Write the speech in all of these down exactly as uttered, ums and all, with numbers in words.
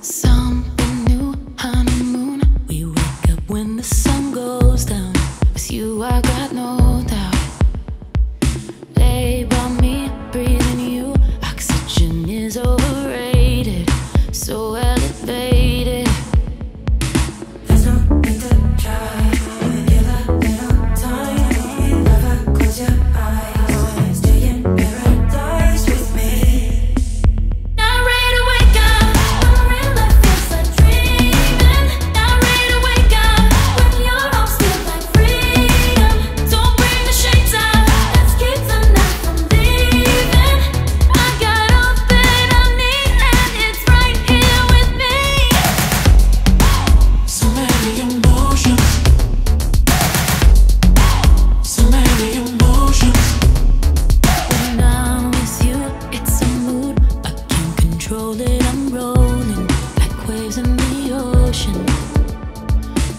Something new, honeymoon. We wake up when the sun goes down. With you I got no doubt. Lay by me, breathing you. Oxygen is overrated, so elevated. There's no need to try. When you love me, no time. You never close your eyes.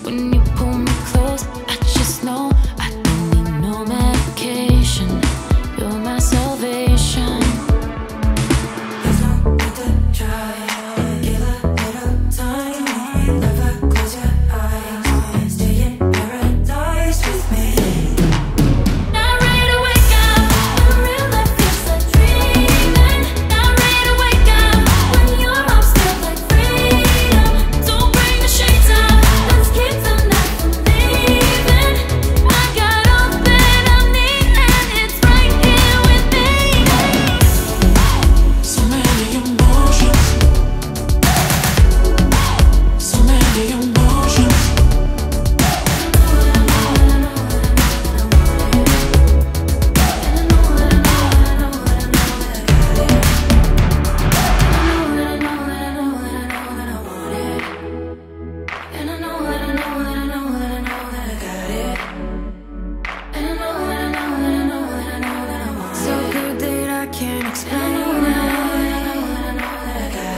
When you pull me close, I just know I don't need no medication. You're my salvation. There's no need to try. Give a little time. Never close your eyes. Always stay in paradise with me. Not ready to wake up when real life feels like dreaming. Not ready to wake up when your arms feel like freedom. Don't bring the shades up. Explain.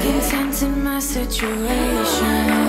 Intense in my situation.